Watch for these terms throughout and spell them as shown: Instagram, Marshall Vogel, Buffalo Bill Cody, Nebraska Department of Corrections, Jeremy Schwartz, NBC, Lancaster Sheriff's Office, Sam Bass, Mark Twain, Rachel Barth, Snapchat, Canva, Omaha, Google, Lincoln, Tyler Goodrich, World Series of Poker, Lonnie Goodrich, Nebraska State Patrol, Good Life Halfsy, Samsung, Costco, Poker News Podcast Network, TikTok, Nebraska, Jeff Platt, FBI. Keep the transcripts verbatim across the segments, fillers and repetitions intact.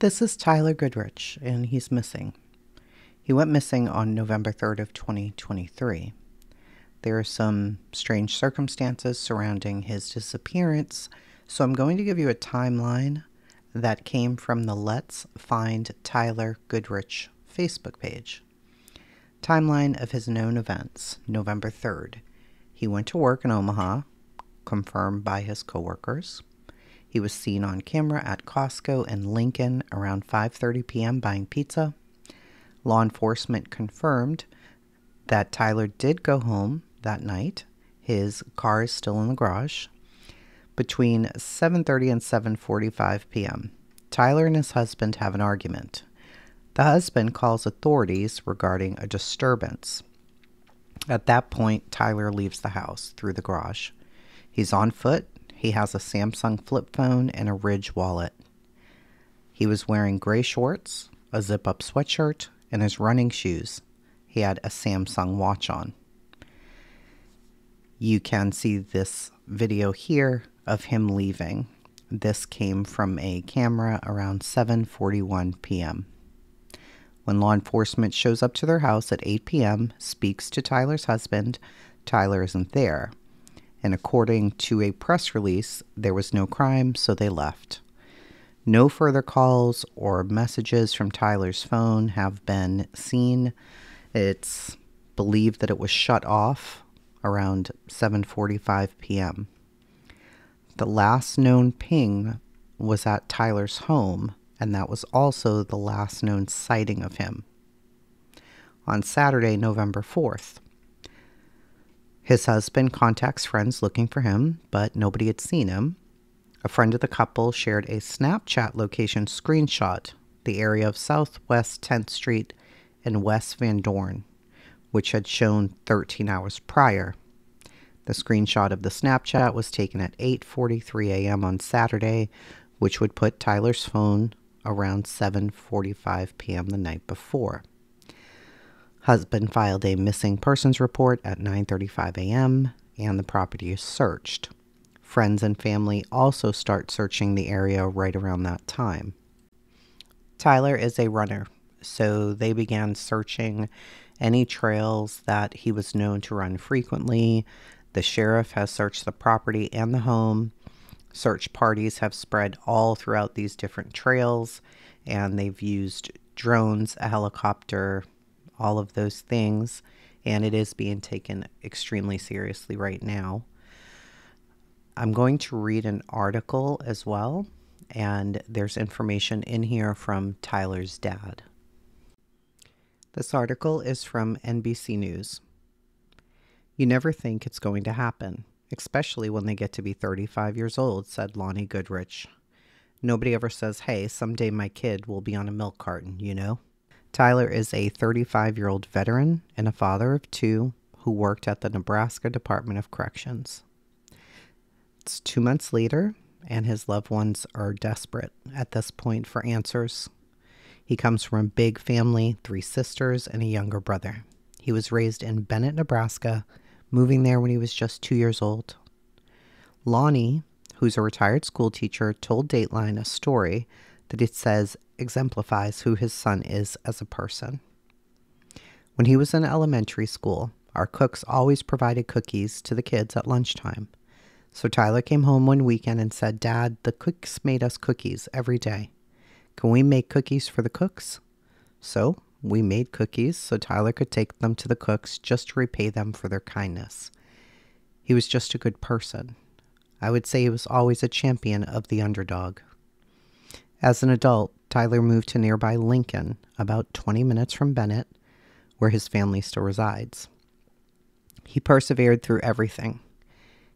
This is Tyler Goodrich, and he's missing. He went missing on November third of twenty twenty-three. There are some strange circumstances surrounding his disappearance, so I'm going to give you a timeline that came from the Let's Find Tyler Goodrich Facebook page. Timeline of his known events, November third. He went to work in Omaha, confirmed by his coworkers. He was seen on camera at Costco in Lincoln around five thirty p m buying pizza. Law enforcement confirmed that Tyler did go home that night. His car is still in the garage. Between seven thirty and seven forty-five p m, Tyler and his husband have an argument. The husband calls authorities regarding a disturbance. At that point, Tyler leaves the house through the garage. He's on foot. He has a Samsung flip phone and a Ridge wallet. He was wearing gray shorts, a zip-up sweatshirt, and his running shoes. He had a Samsung watch on. You can see this video here of him leaving. This came from a camera around seven forty-one p m When law enforcement shows up to their house at eight p m, speaks to Tyler's husband, Tyler isn't there. And according to a press release, there was no crime, so they left. No further calls or messages from Tyler's phone have been seen. It's believed that it was shut off around seven forty-five p m The last known ping was at Tyler's home, and that was also the last known sighting of him. On Saturday, November fourth, his husband contacts friends looking for him, but nobody had seen him. A friend of the couple shared a Snapchat location screenshot, the area of Southwest tenth Street and West Van Dorn, which had shown thirteen hours prior. The screenshot of the Snapchat was taken at eight forty-three a m on Saturday, which would put Tyler's phone around seven forty-five p m the night before. Husband filed a missing persons report at nine thirty-five a m and the property is searched. Friends and family also start searching the area right around that time. Tyler is a runner, so they began searching any trails that he was known to run frequently. The sheriff has searched the property and the home. Search parties have spread all throughout these different trails, and they've used drones, a helicopter, all of those things, and it is being taken extremely seriously right now. I'm going to read an article as well, and there's information in here from Tyler's dad. This article is from N B C News. "You never think it's going to happen, especially when they get to be thirty-five years old, said Lonnie Goodrich. "Nobody ever says, hey, someday my kid will be on a milk carton, you know?" Tyler is a thirty-five-year-old veteran and a father of two who worked at the Nebraska Department of Corrections. It's two months later, and his loved ones are desperate at this point for answers. He comes from a big family, three sisters, and a younger brother. He was raised in Bennett, Nebraska, moving there when he was just two years old. Lonnie, who's a retired school teacher, told Dateline a story that it says exemplifies who his son is as a person. "When he was in elementary school, our cooks always provided cookies to the kids at lunchtime. So Tyler came home one weekend and said, 'Dad, the cooks made us cookies every day. Can we make cookies for the cooks?' So we made cookies so Tyler could take them to the cooks just to repay them for their kindness. He was just a good person. I would say he was always a champion of the underdog." As an adult, Tyler moved to nearby Lincoln, about twenty minutes from Bennett, where his family still resides. He persevered through everything.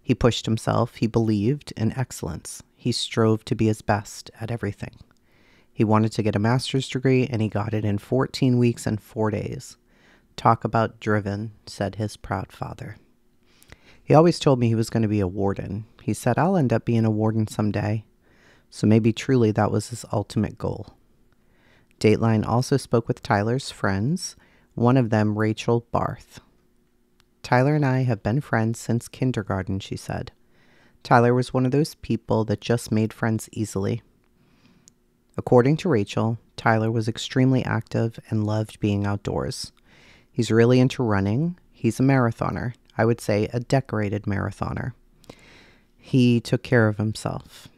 He pushed himself. He believed in excellence. He strove to be his best at everything. He wanted to get a master's degree, and he got it in fourteen weeks and four days. "Talk about driven," said his proud father. "He always told me he was going to be a warden. He said, I'll end up being a warden someday. So maybe truly that was his ultimate goal." Dateline also spoke with Tyler's friends, one of them Rachel Barth. "Tyler and I have been friends since kindergarten," she said. "Tyler was one of those people that just made friends easily. According to Rachel, Tyler was extremely active and loved being outdoors. He's really into running. He's a marathoner. I would say a decorated marathoner. He took care of himself.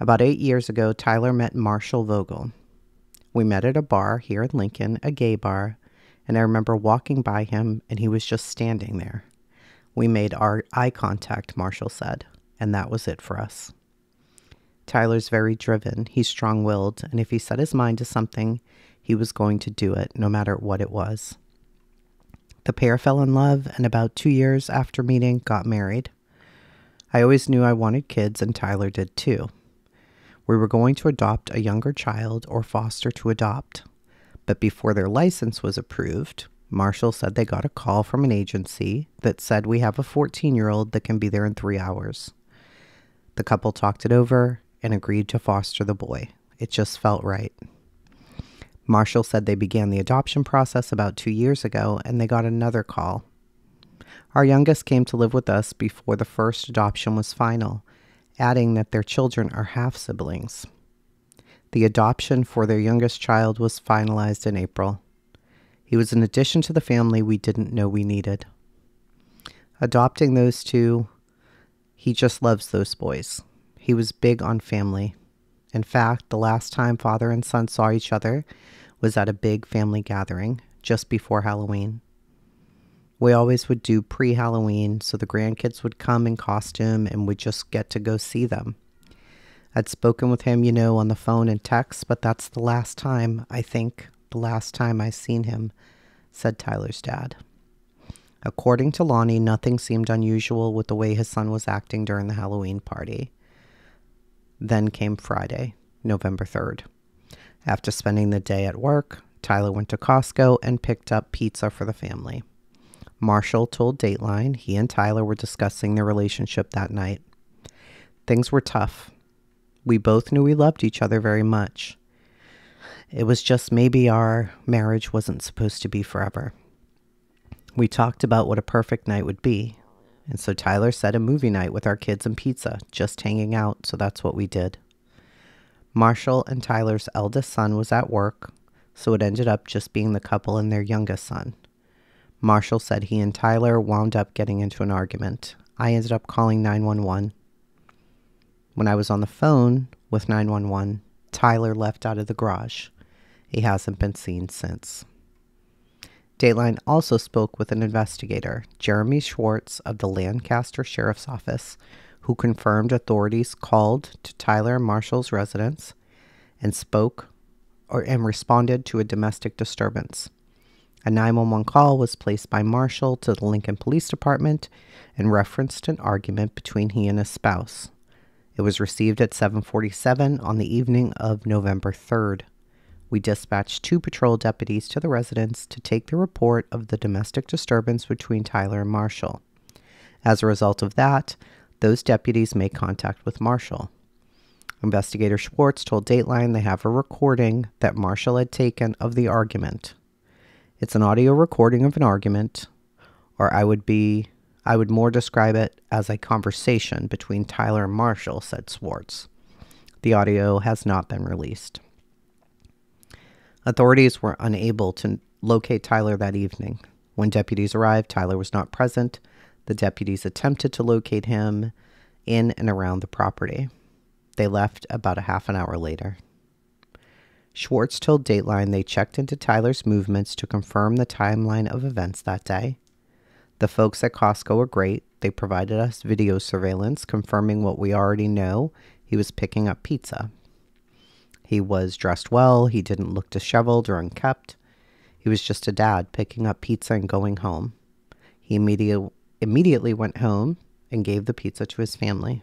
About eight years ago, Tyler met Marshall Vogel. We met at a bar here in Lincoln, a gay bar, and I remember walking by him and he was just standing there. We made our eye contact, Marshall said, and that was it for us. Tyler's very driven, he's strong-willed, and if he set his mind to something, he was going to do it, no matter what it was. The pair fell in love, and about two years after meeting, got married. I always knew I wanted kids, and Tyler did too. We were going to adopt a younger child or foster to adopt, but before their license was approved, Marshall said they got a call from an agency that said we have a fourteen-year-old that can be there in three hours. The couple talked it over and agreed to foster the boy. It just felt right. Marshall said they began the adoption process about two years ago and they got another call. Our youngest came to live with us before the first adoption was final, adding that their children are half-siblings. The adoption for their youngest child was finalized in April. He was an addition to the family we didn't know we needed. Adopting those two, he just loves those boys. He was big on family. In fact, the last time father and son saw each other was at a big family gathering just before Halloween. We always would do pre-Halloween, so the grandkids would come in costume and we'd just get to go see them. I'd spoken with him, you know, on the phone and text, but that's the last time, I think, the last time I seen him, said Tyler's dad. According to Lonnie, nothing seemed unusual with the way his son was acting during the Halloween party. Then came Friday, November third. After spending the day at work, Tyler went to Costco and picked up pizza for the family. Marshall told Dateline he and Tyler were discussing their relationship that night. Things were tough. We both knew we loved each other very much. It was just maybe our marriage wasn't supposed to be forever. We talked about what a perfect night would be, and so Tyler said a movie night with our kids and pizza, just hanging out, so that's what we did. Marshall and Tyler's eldest son was at work, so it ended up just being the couple and their youngest son. Marshall said he and Tyler wound up getting into an argument. I ended up calling nine one one. When I was on the phone with nine one one, Tyler left out of the garage. He hasn't been seen since. Dateline also spoke with an investigator, Jeremy Schwartz of the Lancaster Sheriff's Office, who confirmed authorities called to Tyler and Marshall's residence and spoke or and responded to a domestic disturbance. A nine one one call was placed by Marshall to the Lincoln Police Department and referenced an argument between he and his spouse. It was received at seven forty-seven on the evening of November third. We dispatched two patrol deputies to the residence to take the report of the domestic disturbance between Tyler and Marshall. As a result of that, those deputies made contact with Marshall. Investigator Schwartz told Dateline they have a recording that Marshall had taken of the argument. It's an audio recording of an argument, or I would be, I would more describe it as a conversation between Tyler and Marshall, said Schwartz. The audio has not been released. Authorities were unable to locate Tyler that evening. When deputies arrived, Tyler was not present. The deputies attempted to locate him in and around the property. They left about a half an hour later. Schwartz told Dateline they checked into Tyler's movements to confirm the timeline of events that day. The folks at Costco were great. They provided us video surveillance confirming what we already know. He was picking up pizza. He was dressed well. He didn't look disheveled or unkempt. He was just a dad picking up pizza and going home. He immediate, immediately went home and gave the pizza to his family.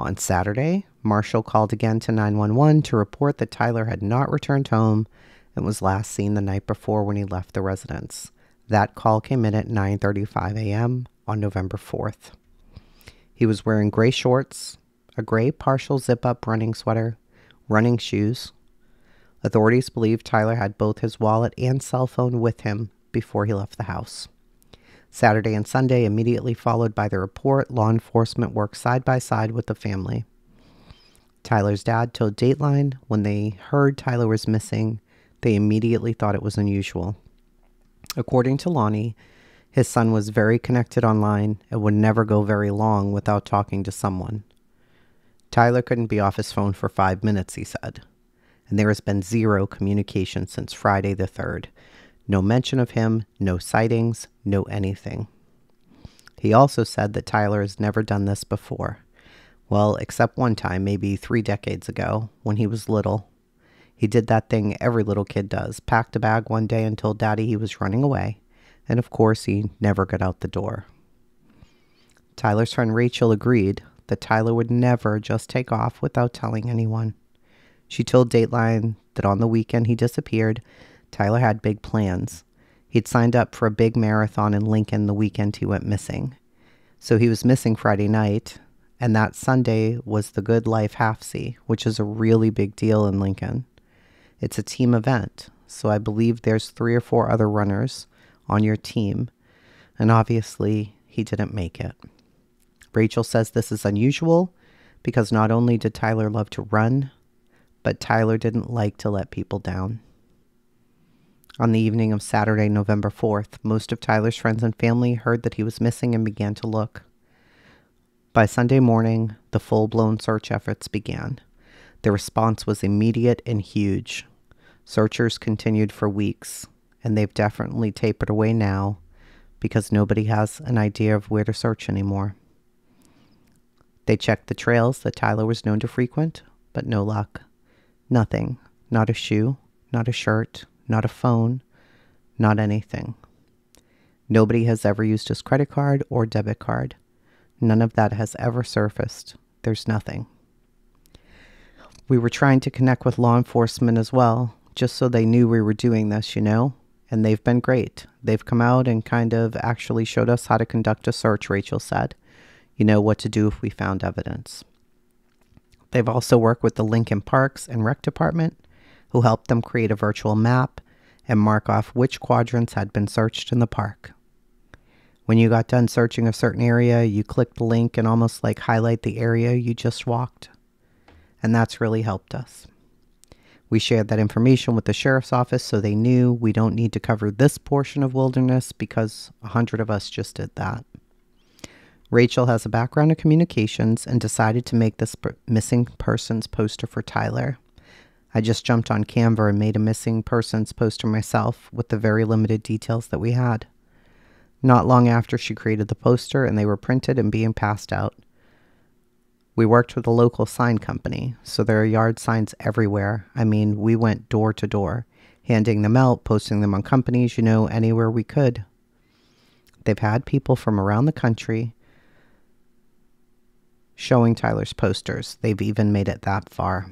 On Saturday, Marshall called again to nine one one to report that Tyler had not returned home and was last seen the night before when he left the residence. That call came in at nine thirty-five a m on November fourth. He was wearing gray shorts, a gray partial zip-up running sweater, running shoes. Authorities believe Tyler had both his wallet and cell phone with him before he left the house. Saturday and Sunday immediately followed by the report, law enforcement worked side by side with the family. Tyler's dad told Dateline when they heard Tyler was missing, they immediately thought it was unusual. According to Lonnie, his son was very connected online and would never go very long without talking to someone. Tyler couldn't be off his phone for five minutes, he said, and there has been zero communication since Friday the third. No mention of him, no sightings, no anything. He also said that Tyler has never done this before. Well, except one time, maybe three decades ago, when he was little. He did that thing every little kid does, packed a bag one day and told Daddy he was running away, and of course he never got out the door. Tyler's friend Rachel agreed that Tyler would never just take off without telling anyone. She told Dateline that on the weekend he disappeared, Tyler had big plans. He'd signed up for a big marathon in Lincoln the weekend he went missing. So he was missing Friday night, and that Sunday was the Good Life Halfsy, which is a really big deal in Lincoln. It's a team event, so I believe there's three or four other runners on your team, and obviously he didn't make it. Rachel says this is unusual because not only did Tyler love to run, but Tyler didn't like to let people down. On the evening of Saturday, November fourth, most of Tyler's friends and family heard that he was missing and began to look. By Sunday morning, the full-blown search efforts began. The response was immediate and huge. Searchers continued for weeks, and they've definitely tapered away now because nobody has an idea of where to search anymore. They checked the trails that Tyler was known to frequent, but no luck. Nothing. Not a shoe, not a shirt, not a phone, not anything. Nobody has ever used his credit card or debit card. None of that has ever surfaced. There's nothing. We were trying to connect with law enforcement as well, just so they knew we were doing this, you know? And they've been great. They've come out and kind of actually showed us how to conduct a search, Rachel said. You know, what to do if we found evidence. They've also worked with the Lincoln Parks and Rec Department, who helped them create a virtual map and mark off which quadrants had been searched in the park. When you got done searching a certain area, you click the link and almost like highlight the area you just walked. And that's really helped us. We shared that information with the sheriff's office so they knew we don't need to cover this portion of wilderness because a hundred of us just did that. Rachel has a background in communications and decided to make this per- missing persons poster for Tyler. I just jumped on Canva and made a missing persons poster myself with the very limited details that we had. Not long after, she created the poster and they were printed and being passed out. We worked with a local sign company, so there are yard signs everywhere. I mean, we went door to door, handing them out, posting them on companies, you know, anywhere we could. They've had people from around the country showing Tyler's posters. They've even made it that far.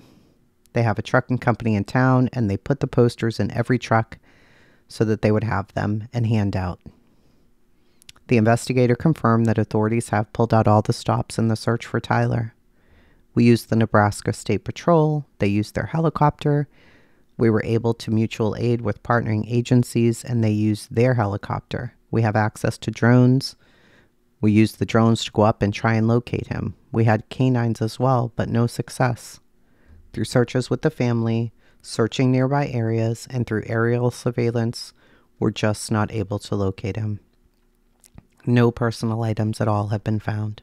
They have a trucking company in town and they put the posters in every truck so that they would have them and hand out. The investigator confirmed that authorities have pulled out all the stops in the search for Tyler. We used the Nebraska State Patrol. They used their helicopter. We were able to mutual aid with partnering agencies, and they used their helicopter. We have access to drones. We used the drones to go up and try and locate him. We had canines as well, but no success. Through searches with the family, searching nearby areas, and through aerial surveillance, we're just not able to locate him. No personal items at all have been found.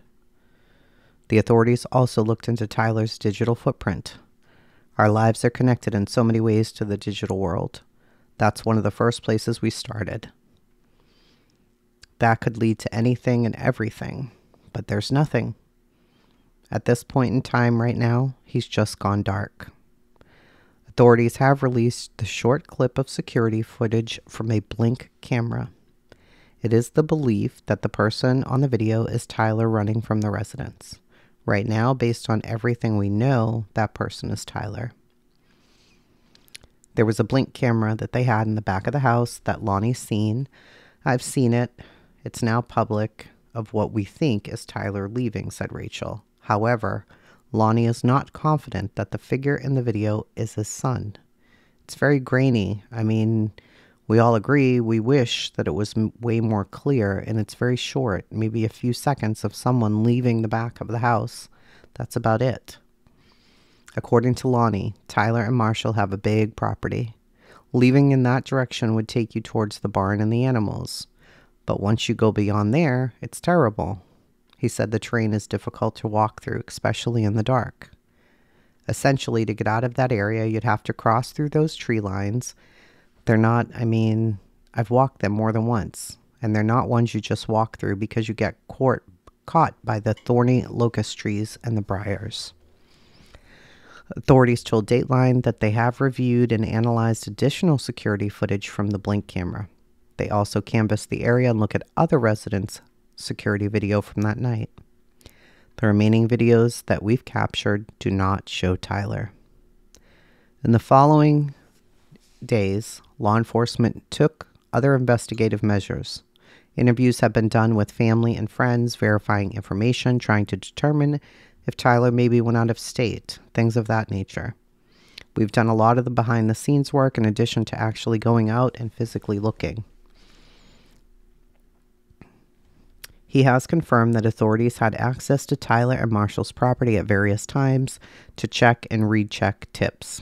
The authorities also looked into Tyler's digital footprint. Our lives are connected in so many ways to the digital world. That's one of the first places we started. That could lead to anything and everything, but there's nothing. At this point in time right now, he's just gone dark. Authorities have released the short clip of security footage from a blink camera. It is the belief that the person on the video is Tyler running from the residence. Right now, based on everything we know, that person is Tyler. There was a blink camera that they had in the back of the house that Lonnie's seen. I've seen it. It's now public of what we think is Tyler leaving, said Rachel. However, Lonnie is not confident that the figure in the video is his son. It's very grainy. I mean, we all agree we wish that it was m way more clear, and it's very short, maybe a few seconds of someone leaving the back of the house. That's about it. According to Lonnie, Tyler and Marshall have a big property. Leaving in that direction would take you towards the barn and the animals. But once you go beyond there, it's terrible. He said the terrain is difficult to walk through, especially in the dark. Essentially, to get out of that area, you'd have to cross through those tree lines. They're not, I mean, I've walked them more than once, and they're not ones you just walk through because you get caught, caught by the thorny locust trees and the briars. Authorities told Dateline that they have reviewed and analyzed additional security footage from the blink camera. They also canvassed the area and look at other residents' security video from that night. The remaining videos that we've captured do not show Tyler. In the following days, law enforcement took other investigative measures. Interviews have been done with family and friends, verifying information, trying to determine if Tyler maybe went out of state, things of that nature. We've done a lot of the behind-the-scenes work in addition to actually going out and physically looking. He has confirmed that authorities had access to Tyler and Marshall's property at various times to check and recheck tips.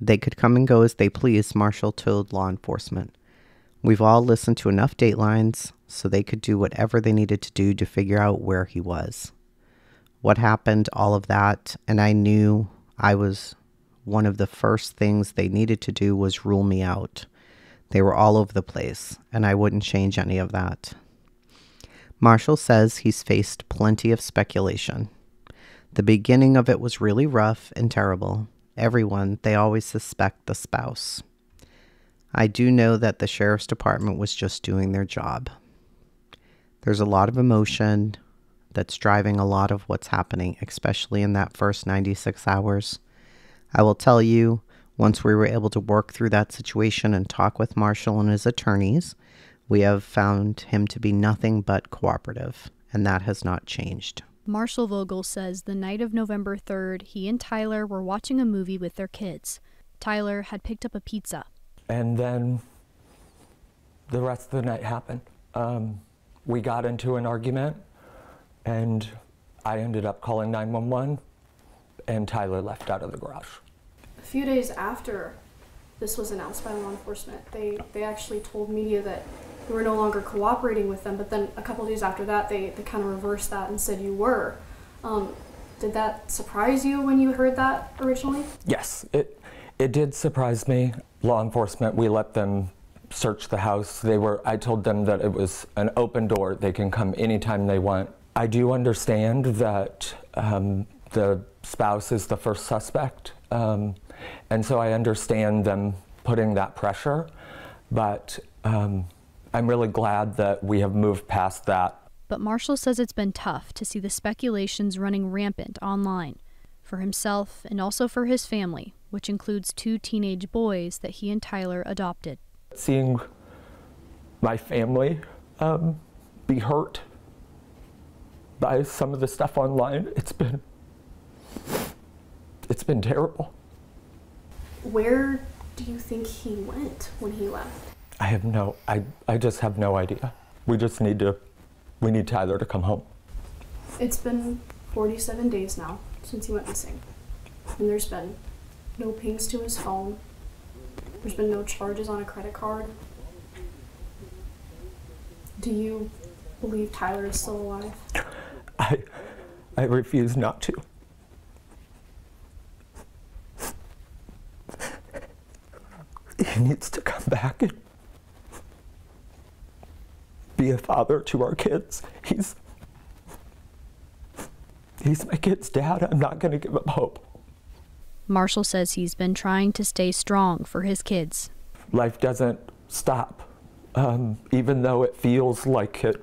They could come and go as they please, Marshall told law enforcement. We've all listened to enough Datelines, so they could do whatever they needed to do to figure out where he was. What happened, all of that, and I knew I was one of the first things they needed to do was rule me out. They were all over the place, and I wouldn't change any of that. Marshall says he's faced plenty of speculation. The beginning of it was really rough and terrible. Everyone, they always suspect the spouse. I do know that the sheriff's department was just doing their job. There's a lot of emotion that's driving a lot of what's happening, especially in that first ninety-six hours. I will tell you, once we were able to work through that situation and talk with Marshall and his attorneys, we have found him to be nothing but cooperative, and that has not changed. Marshall Vogel says the night of November third, he and Tyler were watching a movie with their kids. Tyler had picked up a pizza. And then the rest of the night happened. Um, we got into an argument, and I ended up calling nine one one, and Tyler left out of the garage. A few days after this was announced by law enforcement, they, they actually told media that we were no longer cooperating with them, but then a couple days after that, they, they kind of reversed that and said you were. Um, did that surprise you when you heard that originally? Yes, it, it did surprise me. Law enforcement, we let them search the house. They were, I told them that it was an open door. They can come anytime they want. I do understand that um, the spouse is the first suspect, um, and so I understand them putting that pressure, but um, I'm really glad that we have moved past that. But Marshall says it's been tough to see the speculations running rampant online for himself and also for his family, which includes two teenage boys that he and Tyler adopted. Seeing my family um, be hurt by some of the stuff online, it's been, it's been terrible. Where do you think he went when he left? I have no, I, I just have no idea. We just need to, we need Tyler to come home. It's been forty-seven days now since he went missing. And there's been no pings to his phone. There's been no charges on a credit card. Do you believe Tyler is still alive? I, I refuse not to. He needs to come back and be a father to our kids. He's, he's my kid's dad. I'm not going to give up hope. Marshall says he's been trying to stay strong for his kids. Life doesn't stop, um, even though it feels like it.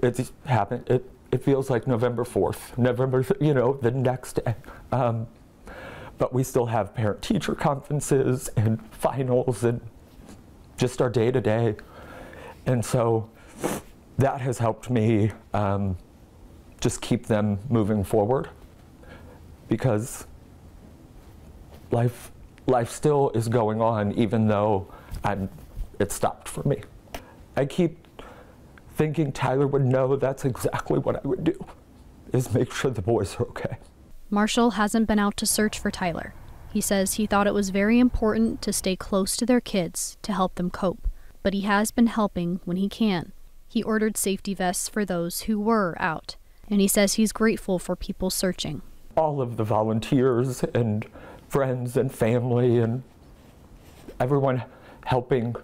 It's happened. It it feels like November fourth, November, you know, the next day. Um, but we still have parent-teacher conferences and finals and just our day-to-day. And so that has helped me um, just keep them moving forward, because life, life still is going on, even though I'm, it stopped for me. I keep thinking Tyler would know that's exactly what I would do, is make sure the boys are okay. Marshall hasn't been out to search for Tyler. He says he thought it was very important to stay close to their kids to help them cope, but he has been helping when he can. He ordered safety vests for those who were out, and he says he's grateful for people searching. All of the volunteers and friends and family and everyone helping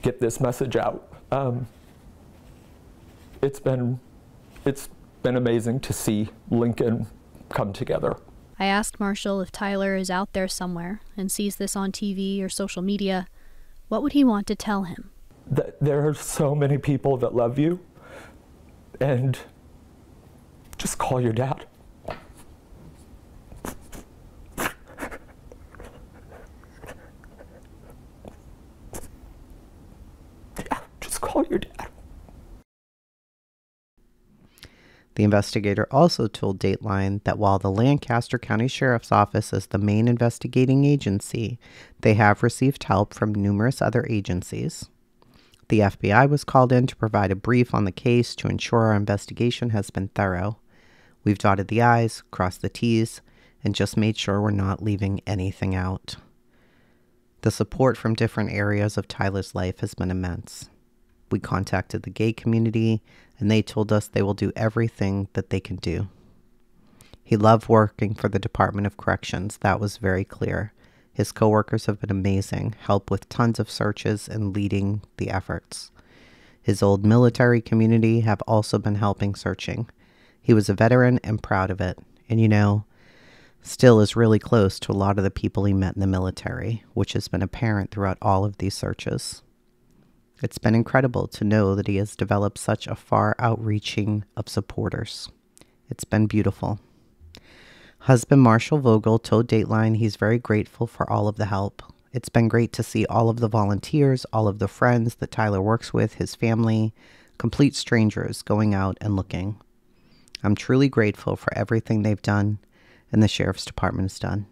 get this message out. Um, it's been, it's been amazing to see Lincoln come together. I asked Marshall if Tyler is out there somewhere and sees this on T V or social media, what would he want to tell him? That there are so many people that love you, and just call your dad. Yeah, just call your dad. The investigator also told Dateline that while the Lancaster County Sheriff's Office is the main investigating agency, they have received help from numerous other agencies. The F B I was called in to provide a brief on the case to ensure our investigation has been thorough. We've dotted the I's, crossed the T's, and just made sure we're not leaving anything out. The support from different areas of Tyler's life has been immense. We contacted the gay community, and they told us they will do everything that they can do. He loved working for the Department of Corrections. That was very clear. His coworkers have been amazing, help with tons of searches and leading the efforts. His old military community have also been helping searching. He was a veteran and proud of it. And you know, still is really close to a lot of the people he met in the military, which has been apparent throughout all of these searches. It's been incredible to know that he has developed such a far outreaching of supporters. It's been beautiful. Husband Marshall Vogel told Dateline he's very grateful for all of the help. It's been great to see all of the volunteers, all of the friends that Tyler works with, his family, complete strangers going out and looking. I'm truly grateful for everything they've done and the Sheriff's Department has done.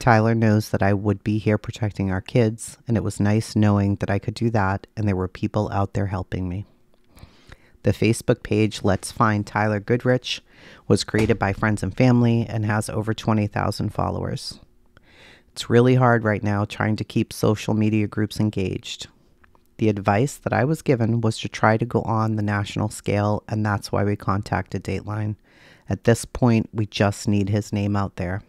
Tyler knows that I would be here protecting our kids, and it was nice knowing that I could do that and there were people out there helping me. The Facebook page Let's Find Tyler Goodrich was created by friends and family and has over twenty thousand followers. It's really hard right now trying to keep social media groups engaged. The advice that I was given was to try to go on the national scale, and that's why we contacted Dateline. At this point, we just need his name out there.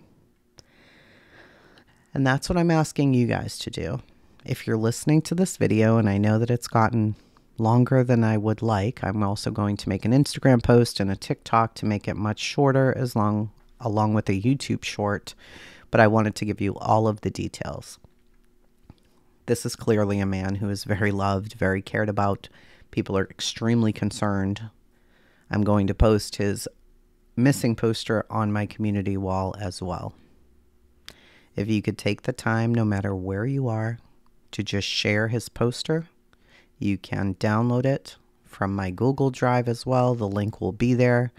And that's what I'm asking you guys to do. If you're listening to this video, and I know that it's gotten longer than I would like, I'm also going to make an Instagram post and a TikTok to make it much shorter, as long along with a YouTube short, but I wanted to give you all of the details. This is clearly a man who is very loved, very cared about. People are extremely concerned. I'm going to post his missing poster on my community wall as well. If you could take the time, no matter where you are, to just share his poster, you can download it from my Google Drive as well. The link will be there.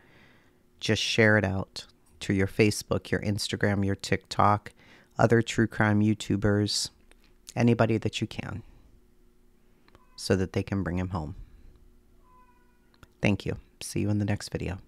Just share it out to your Facebook, your Instagram, your TikTok, other true crime YouTubers, anybody that you can, so that they can bring him home. Thank you. See you in the next video.